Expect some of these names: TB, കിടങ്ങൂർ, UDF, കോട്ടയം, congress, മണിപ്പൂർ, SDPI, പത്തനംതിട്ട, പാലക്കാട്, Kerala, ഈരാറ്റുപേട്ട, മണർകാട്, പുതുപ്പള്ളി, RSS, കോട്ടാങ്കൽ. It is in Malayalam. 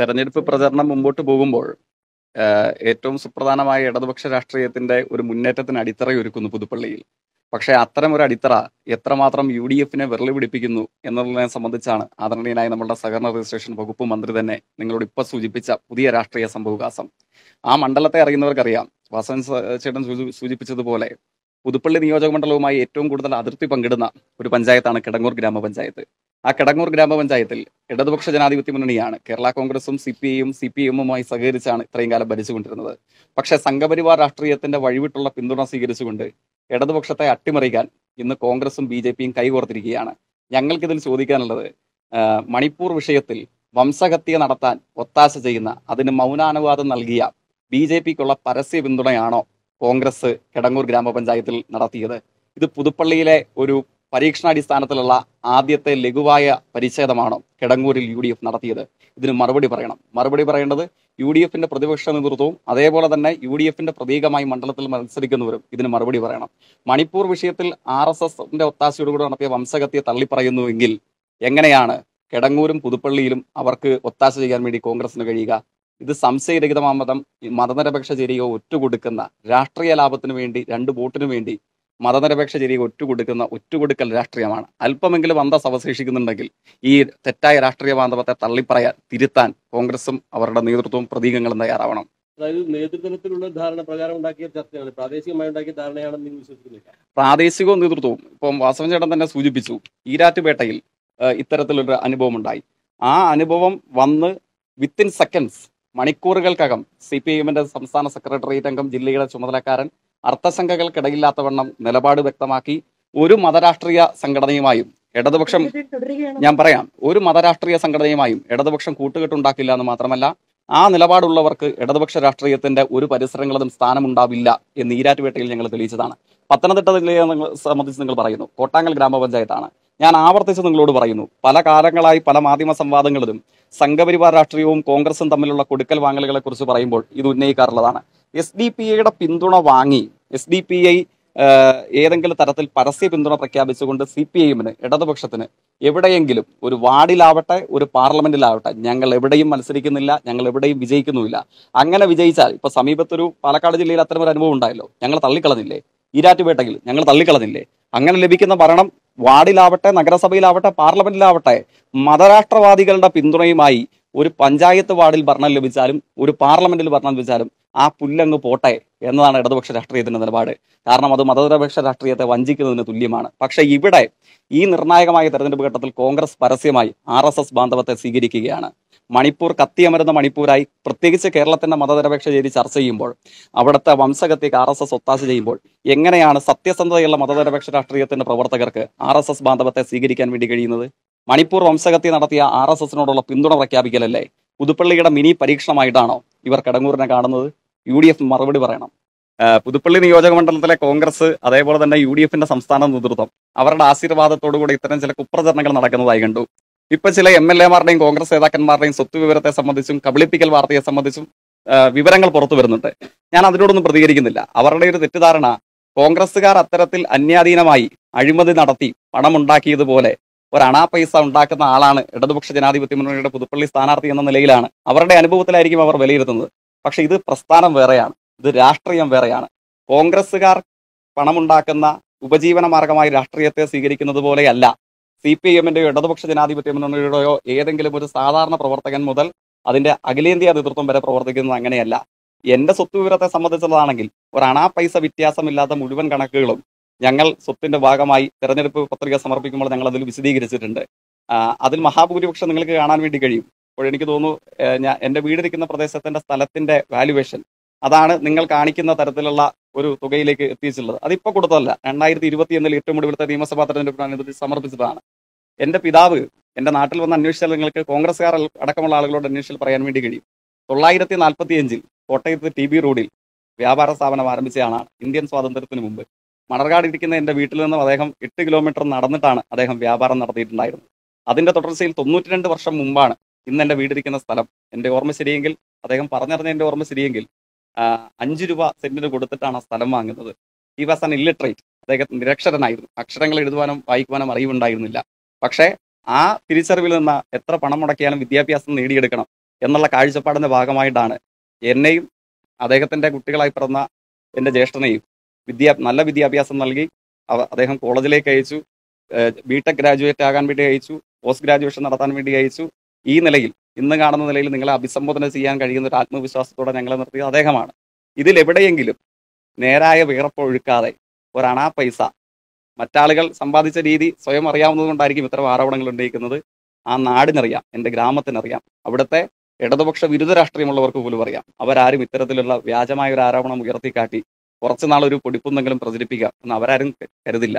തെരഞ്ഞെടുപ്പ് പ്രചരണം മുമ്പോട്ട് പോകുമ്പോൾ ഏറ്റവും സുപ്രധാനമായ ഇടതുപക്ഷ രാഷ്ട്രീയത്തിന്റെ ഒരു മുന്നേറ്റത്തിന് അടിത്തറയൊരുക്കുന്നു പുതുപ്പള്ളിയിൽ. പക്ഷേ അത്തരം ഒരു അടിത്തറ എത്രമാത്രം യു ഡി എഫിനെ വിരളി പിടിപ്പിക്കുന്നു എന്നുള്ളതിനെ സംബന്ധിച്ചാണ് ആദരണീയനായ നമ്മുടെ സഹകരണ രജിസ്ട്രേഷൻ വകുപ്പ് മന്ത്രി തന്നെ നിങ്ങളോട് ഇപ്പോൾ സൂചിപ്പിച്ച പുതിയ രാഷ്ട്രീയ സംഭവവികാസം. ആ മണ്ഡലത്തെ അറിയുന്നവർക്കറിയാം, വാസവൻ ചേട്ടൻ സൂചിപ്പിച്ചതുപോലെ പുതുപ്പള്ളി നിയോജകമണ്ഡലവുമായി ഏറ്റവും കൂടുതൽ അതിർത്തി പങ്കിടുന്ന ഒരു പഞ്ചായത്താണ് കിടങ്ങൂർ ഗ്രാമപഞ്ചായത്ത്. ആ കിടങ്ങൂർ ഗ്രാമപഞ്ചായത്തിൽ ഇടതുപക്ഷ ജനാധിപത്യ മുന്നണിയാണ്, കേരള കോൺഗ്രസും CPI-യും CPM-ഉമായി സഹകരിച്ചാണ് ഇത്രയും കാലം ഭരിച്ചുകൊണ്ടിരുന്നത്. പക്ഷേ സംഘപരിവാർ രാഷ്ട്രീയത്തിന്റെ വഴിവിട്ടുള്ള പിന്തുണ സ്വീകരിച്ചുകൊണ്ട് ഇടതുപക്ഷത്തെ അട്ടിമറിക്കാൻ ഇന്ന് കോൺഗ്രസും BJP-യും കൈകോർത്തിരിക്കുകയാണ്. ഞങ്ങൾക്കിതിൽ ചോദിക്കാനുള്ളത്, മണിപ്പൂർ വിഷയത്തിൽ വംശഹത്യ നടത്താൻ ഒത്താശ ചെയ്യുന്ന, അതിന് മൗനാനുവാദം നൽകിയ BJP-ക്കുള്ള പരസ്യ പിന്തുണയാണോ കോൺഗ്രസ് കിടങ്ങൂർ ഗ്രാമപഞ്ചായത്തിൽ നടത്തിയത്? ഇത് പുതുപ്പള്ളിയിലെ ഒരു പരീക്ഷണാടിസ്ഥാനത്തിലുള്ള ആദ്യത്തെ ലഘുവായ പരിച്ഛേദമാണോ കിടങ്ങൂരിൽ UDF നടത്തിയത്? ഇതിന് മറുപടി പറയണം. മറുപടി പറയേണ്ടത് UDF-ന്റെ പ്രതിപക്ഷ നേതൃത്വവും അതേപോലെ തന്നെ UDF-ന്റെ പ്രതീകമായി മണ്ഡലത്തിൽ മത്സരിക്കുന്നവരും ഇതിന് മറുപടി പറയണം. മണിപ്പൂർ വിഷയത്തിൽ RSS-ന്റെ ഒത്താശയോടുകൂടി നടത്തിയ വംശഹത്യ തള്ളിപ്പറയുന്നുവെങ്കിൽ എങ്ങനെയാണ് കിടങ്ങൂരും പുതുപ്പള്ളിയിലും അവർക്ക് ഒത്താശ ചെയ്യാൻ വേണ്ടി കോൺഗ്രസിന് കഴിയുക? ഇത് സംശയരഹിതമായ മതനിരപേക്ഷ ചേരിയെ ഒറ്റുകൊടുക്കുന്ന രാഷ്ട്രീയ ലാഭത്തിന് വേണ്ടി, 2 വോട്ടിനു വേണ്ടി മതനിരപേക്ഷ ചേരിയെ ഒറ്റുകൊടുക്കൽ രാഷ്ട്രീയമാണ്. അല്പമെങ്കിലും അന്തസ് അവശേഷിക്കുന്നുണ്ടെങ്കിൽ ഈ തെറ്റായ രാഷ്ട്രീയ ബാന്ധവത്തെ തള്ളിപ്പറയാൻ, തിരുത്താൻ കോൺഗ്രസും അവരുടെ നേതൃത്വവും പ്രതീകങ്ങളും തയ്യാറാവണം. അതായത് നേതൃത്വത്തിലുള്ള ധാരണ പ്രകാരം ഉണ്ടാക്കിയ ചർച്ചയാണ്, പ്രാദേശികമായി ഉണ്ടാക്കിയ ധാരണയാണെന്ന് വിശ്വസിക്കുന്നില്ല. പ്രാദേശികവും നേതൃത്വവും ഇപ്പം വാസവൻ ചേട്ടൻ തന്നെ സൂചിപ്പിച്ചു, ഈരാറ്റുപേട്ടയിൽ ഇത്തരത്തിലൊരു അനുഭവം ഉണ്ടായി. ആ അനുഭവം വന്ന് വിത്തിൻ സെക്കൻഡ്സ്, മണിക്കൂറുകൾക്കകം CPM-ന്റെ സംസ്ഥാന സെക്രട്ടേറിയറ്റ് അംഗം, ജില്ലയുടെ ചുമതലക്കാരൻ അർത്ഥസംഘകൾക്കിടയില്ലാത്തവണ്ണം നിലപാട് വ്യക്തമാക്കി ഒരു മതരാഷ്ട്രീയ സംഘടനയുമായും ഇടതുപക്ഷം, ഞാൻ പറയാം, ഒരു മതരാഷ്ട്രീയ സംഘടനയുമായും ഇടതുപക്ഷം കൂട്ടുകെട്ടുണ്ടാക്കില്ല എന്ന് മാത്രമല്ല, ആ നിലപാടുള്ളവർക്ക് ഇടതുപക്ഷ രാഷ്ട്രീയത്തിന്റെ ഒരു പരിസരങ്ങളിലും സ്ഥാനമുണ്ടാവില്ല എന്ന് ഈരാറ്റുപേട്ടയിൽ ഞങ്ങൾ തെളിയിച്ചതാണ്. പത്തനംതിട്ട ജില്ലയെ സംബന്ധിച്ച് നിങ്ങൾ പറയുന്നു, കോട്ടാങ്കൽ ഗ്രാമപഞ്ചായത്താണ്. ഞാൻ ആവർത്തിച്ച് നിങ്ങളോട് പറയുന്നു, പല കാലങ്ങളായി പല മാധ്യമ സംവാദങ്ങളിലും സംഘപരിവാർ രാഷ്ട്രീയവും കോൺഗ്രസും തമ്മിലുള്ള കൊടുക്കൽ വാങ്ങലുകളെ കുറിച്ച് പറയുമ്പോൾ ഇത് ഉന്നയിക്കാറുള്ളതാണ്. SDPI-യുടെ പിന്തുണ വാങ്ങി, SDPI ഏതെങ്കിലും തരത്തിൽ പരസ്യ പിന്തുണ പ്രഖ്യാപിച്ചുകൊണ്ട് CPM-ന്, ഇടതുപക്ഷത്തിന് എവിടെയെങ്കിലും ഒരു വാർഡിലാവട്ടെ ഒരു പാർലമെന്റിലാവട്ടെ ഞങ്ങൾ എവിടെയും മത്സരിക്കുന്നില്ല, ഞങ്ങൾ എവിടെയും വിജയിക്കുന്നുമില്ല. അങ്ങനെ വിജയിച്ചാൽ, ഇപ്പൊ സമീപത്തൊരു പാലക്കാട് ജില്ലയിൽ അത്തരമൊരു അനുഭവം ഉണ്ടായല്ലോ, ഞങ്ങൾ തള്ളിക്കളഞ്ഞില്ലേ? ഈരാറ്റുപേട്ടയിൽ ഞങ്ങൾ തള്ളിക്കളഞ്ഞില്ലേ? അങ്ങനെ ലഭിക്കുന്ന ഭരണം വാർഡിലാവട്ടെ നഗരസഭയിലാവട്ടെ പാർലമെന്റിലാവട്ടെ മതരാഷ്ട്രവാദികളുടെ പിന്തുണയുമായി ഒരു പഞ്ചായത്ത് വാർഡിൽ ഭരണം ലഭിച്ചാലും ഒരു പാർലമെന്റിൽ ഭരണം ലഭിച്ചാലും ആ പുല്ലങ്ങ് പോട്ടെ എന്നതാണ് ഇടതുപക്ഷ രാഷ്ട്രീയത്തിന്റെ നിലപാട്. കാരണം അത് മതനിരപേക്ഷ രാഷ്ട്രീയത്തെ വഞ്ചിക്കുന്നതിന് തുല്യമാണ്. പക്ഷേ ഇവിടെ ഈ നിർണായകമായ തെരഞ്ഞെടുപ്പ് ഘട്ടത്തിൽ കോൺഗ്രസ് പരസ്യമായി RSS ബാന്ധവത്തെ സ്വീകരിക്കുകയാണ്. മണിപ്പൂർ കത്തിയമരുന്ന മണിപ്പൂരായി, പ്രത്യേകിച്ച് കേരളത്തിന്റെ മതനിരപേക്ഷ ചേരി ചർച്ച ചെയ്യുമ്പോൾ, അവിടുത്തെ വംശഹത്യക്ക് RSS ഒത്താശ ചെയ്യുമ്പോൾ എങ്ങനെയാണ് സത്യസന്ധതയുള്ള മതനിരപേക്ഷ രാഷ്ട്രീയത്തിന്റെ പ്രവർത്തകർക്ക് RSS ബാന്ധവത്തെ സ്വീകരിക്കാൻ വേണ്ടി കഴിയുന്നത്? മണിപ്പൂർ വംശഹത്യ നടത്തിയ RSS-നോടുള്ള പിന്തുണ പ്രഖ്യാപിക്കലല്ലേ പുതുപ്പള്ളിയുടെ മിനി പരീക്ഷണമായിട്ടാണോ ഇവർ കിടങ്ങൂരിനെ കാണുന്നത്? UDF മറുപടി പറയണം. പുതുപ്പള്ളി നിയോജകമണ്ഡലത്തിലെ കോൺഗ്രസ് അതേപോലെ തന്നെ UDF-ന്റെ സംസ്ഥാന നേതൃത്വം അവരുടെ ആശീർവാദത്തോടുകൂടി ഇത്തരം ചില കുപ്രചരണങ്ങൾ നടക്കുന്നതായി കണ്ടു. ഇപ്പൊ ചില MLA-മാരുടെയും കോൺഗ്രസ് നേതാക്കന്മാരുടെയും സ്വത്ത് വിവരത്തെ സംബന്ധിച്ചും കബളിപ്പിക്കൽ വാർത്തയെ സംബന്ധിച്ചും വിവരങ്ങൾ പുറത്തു വരുന്നുണ്ട്. ഞാൻ അതിനോടൊന്നും പ്രതികരിക്കുന്നില്ല. അവരുടെ ഒരു തെറ്റിദ്ധാരണ, കോൺഗ്രസ്സുകാർ അത്തരത്തിൽ അന്യാധീനമായി അഴിമതി നടത്തി പണമുണ്ടാക്കിയതുപോലെ ഒരു അണാ പൈസ ഉണ്ടാക്കുന്ന ആളാണ് ഇടതുപക്ഷ ജനാധിപത്യ മുന്നണിയുടെ പുതുപ്പള്ളി സ്ഥാനാർത്ഥി എന്ന നിലയിലാണ് അവരുടെ അനുഭവത്തിലായിരിക്കും അവർ വിലയിരുത്തുന്നത്. പക്ഷെ ഇത് പ്രസ്ഥാനം വേറെയാണ്, ഇത് രാഷ്ട്രീയം വേറെയാണ്. കോൺഗ്രസ്സുകാർ പണമുണ്ടാക്കുന്ന ഉപജീവന മാർഗമായി രാഷ്ട്രീയത്തെ സ്വീകരിക്കുന്നത് പോലെയല്ല CPM-ന്റെയോ ഇടതുപക്ഷ ജനാധിപത്യ മുന്നണിയുടെയോ ഏതെങ്കിലും ഒരു സാധാരണ പ്രവർത്തകൻ മുതൽ അതിന്റെ അഖിലേന്ത്യാ നേതൃത്വം വരെ പ്രവർത്തിക്കുന്നത് അങ്ങനെയല്ല. എന്റെ സ്വത്ത് വിവരത്തെ സംബന്ധിച്ചതാണെങ്കിൽ ഒരു അണാ പൈസ വ്യത്യാസമില്ലാത്ത മുഴുവൻ കണക്കുകളും ഞങ്ങൾ സ്വത്തിന്റെ ഭാഗമായി തെരഞ്ഞെടുപ്പ് പത്രിക സമർപ്പിക്കുമ്പോൾ ഞങ്ങൾ അതിൽ വിശദീകരിച്ചിട്ടുണ്ട്. അതിൽ മഹാഭൂരിപക്ഷം നിങ്ങൾക്ക് കാണാൻ വേണ്ടി കഴിയും. അപ്പോൾ എനിക്ക് തോന്നുന്നു, ഞാൻ എൻ്റെ വീടിരിക്കുന്ന പ്രദേശത്തിന്റെ സ്ഥലത്തിന്റെ വാല്യുവേഷൻ അതാണ് നിങ്ങൾ കാണിക്കുന്ന തരത്തിലുള്ള ഒരു തുകയിലേക്ക് എത്തിയിട്ടുള്ളത്. അതിപ്പോ കൊടുത്തതല്ല, 2021-ൽ ഏറ്റവും ഒടുവിലത്തെ നിയമസഭാ തെരഞ്ഞെടുപ്പിനനുസരിച്ച് സമർപ്പിച്ചതാണ്. എൻ്റെ പിതാവ് എൻ്റെ നാട്ടിൽ വന്ന് അന്വേഷിച്ചാൽ നിങ്ങൾക്ക് കോൺഗ്രസ്സുകാർ അടക്കമുള്ള ആളുകളോട് അന്വേഷിച്ചാൽ പറയാൻ വേണ്ടി കഴിയും. 945-ൽ കോട്ടയത്ത് TB റോഡിൽ വ്യാപാര സ്ഥാപനം ആരംഭിച്ചതാണ് ഇന്ത്യൻ സ്വാതന്ത്ര്യത്തിന് മുമ്പ്. മണർകാടിരിക്കുന്ന എൻ്റെ വീട്ടിൽ നിന്നും അദ്ദേഹം 8 കിലോമീറ്റർ നടന്നിട്ടാണ് അദ്ദേഹം വ്യാപാരം നടത്തിയിട്ടുണ്ടായിരുന്നത്. അതിൻ്റെ തുടർച്ചയിൽ 92 വർഷം മുമ്പാണ് ഇന്ന് എൻ്റെ വീടിരിക്കുന്ന സ്ഥലം, എൻ്റെ ഓർമ്മ ശരിയെങ്കിൽ, അദ്ദേഹം പറഞ്ഞറിഞ്ഞ എൻ്റെ ഓർമ്മ ശരിയെങ്കിൽ, 5 രൂപ സെന്റിന് കൊടുത്തിട്ടാണ് ആ സ്ഥലം വാങ്ങുന്നത്. ഹി വാസ് ആൻ ഇല്ലിട്രേറ്റ്, അദ്ദേഹം നിരക്ഷരനായിരുന്നു, അക്ഷരങ്ങൾ എഴുതുവാനും വായിക്കുവാനും അറിവുണ്ടായിരുന്നില്ല. പക്ഷേ ആ തിരിച്ചറിവിൽ നിന്ന് എത്ര പണം മുടക്കിയാലും വിദ്യാഭ്യാസം നേടിയെടുക്കണം എന്നുള്ള കാഴ്ചപ്പാടിൻ്റെ ഭാഗമായിട്ടാണ് എന്നെയും അദ്ദേഹത്തിൻ്റെ കുട്ടികളായി പിറന്ന എൻ്റെ ജ്യേഷ്ഠനെയും നല്ല വിദ്യാഭ്യാസം നൽകി അദ്ദേഹം കോളേജിലേക്ക് അയച്ചു, ബിടെക് ഗ്രാജുവേറ്റ് ആകാൻ വേണ്ടി അയച്ചു, പോസ്റ്റ് ഗ്രാജുവേഷൻ നടത്താൻ വേണ്ടി അയച്ചു. ഈ നിലയിൽ ഇന്ന് കാണുന്ന നിലയിൽ നിങ്ങളെ അഭിസംബോധന ചെയ്യാൻ കഴിയുന്ന ഒരു ആത്മവിശ്വാസത്തോടെ ഞങ്ങളെ നിർത്തിയത് അദ്ദേഹമാണ്. ഇതിലെവിടെയെങ്കിലും നേരായ വിയർപ്പൊഴുക്കാതെ ഒരണാ പൈസ മറ്റാളുകൾ സമ്പാദിച്ച രീതി സ്വയം അറിയാവുന്നത് കൊണ്ടായിരിക്കും ഇത്തരം ആരോപണങ്ങൾ ഉന്നയിക്കുന്നത്. ആ നാടിനറിയാം, എൻ്റെ ഗ്രാമത്തിനറിയാം, അവിടുത്തെ ഇടതുപക്ഷ വിരുദ്ധ രാഷ്ട്രീയമുള്ളവർക്ക് പോലും അറിയാം. അവരാരും ഇത്തരത്തിലുള്ള വ്യാജമായ ഒരു ആരോപണം ഉയർത്തിക്കാട്ടി കുറച്ചുനാളൊരു പൊടിപ്പുന്നെങ്കിലും പ്രചരിപ്പിക്കാം എന്ന് അവരാരും കരുതില്ല.